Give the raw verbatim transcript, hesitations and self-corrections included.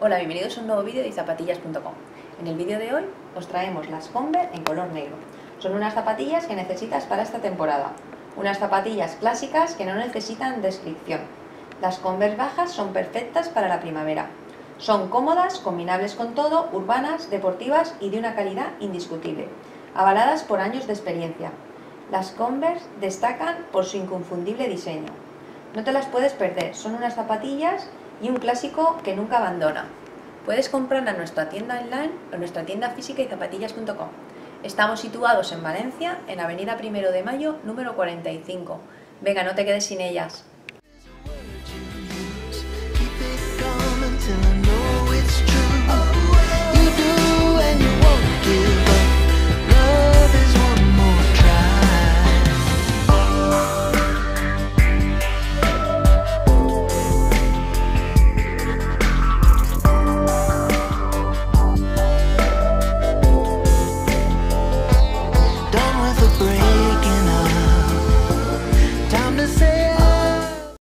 Hola, bienvenidos a un nuevo vídeo de zapatillas punto com. En el vídeo de hoy os traemos las Converse en color negro. Son unas zapatillas que necesitas para esta temporada. Unas zapatillas clásicas que no necesitan descripción. Las Converse bajas son perfectas para la primavera. Son cómodas, combinables con todo, urbanas, deportivas y de una calidad indiscutible. Avaladas por años de experiencia. Las Converse destacan por su inconfundible diseño. No te las puedes perder, son unas zapatillas y un clásico que nunca abandona. Puedes comprarla en nuestra tienda online o en nuestra tienda física y zapatillas punto com. Estamos situados en Valencia, en Avenida Primero de Mayo, número cuarenta y cinco. Venga, no te quedes sin ellas.